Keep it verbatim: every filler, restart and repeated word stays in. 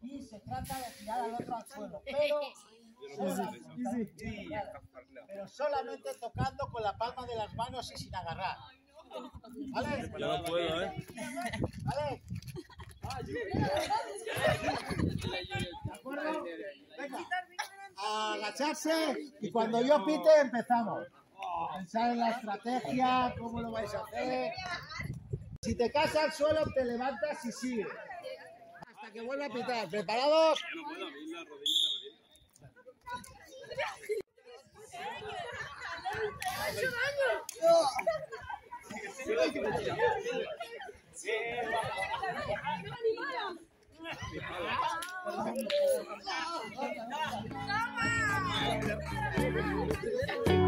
y se trata de tirar al otro al suelo, pero, pero solamente tocando con la palma de las manos y sin agarrar. ¿Vale? Yo no puedo, ¿eh? ¿Vale? ¿De acuerdo? Venga, agacharse y cuando yo pite empezamos. Pensar en la estrategia, cómo lo vais a hacer. Si te caes al suelo, te levantas y sigues. Hasta que vuelva a pitar. ¿Preparados? Yo no puedo abrir la rodilla. ¡Vamos!